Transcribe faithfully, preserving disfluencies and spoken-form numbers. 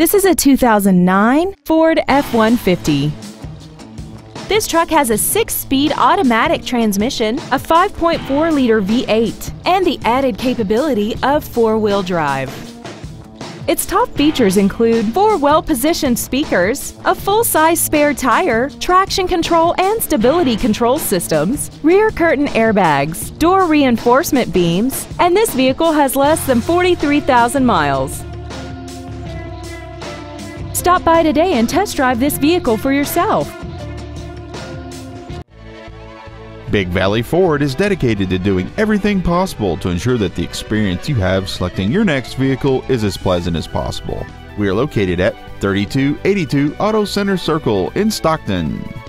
This is a two thousand nine Ford F one fifty. This truck has a six-speed automatic transmission, a five point four liter V eight, and the added capability of four-wheel drive. Its top features include four well-positioned speakers, a full-size spare tire, traction control and stability control systems, rear curtain airbags, door reinforcement beams, and this vehicle has less than forty-three thousand miles. Stop by today and test drive this vehicle for yourself. Big Valley Ford is dedicated to doing everything possible to ensure that the experience you have selecting your next vehicle is as pleasant as possible. We are located at thirty-two eighty-two Auto Center Circle in Stockton.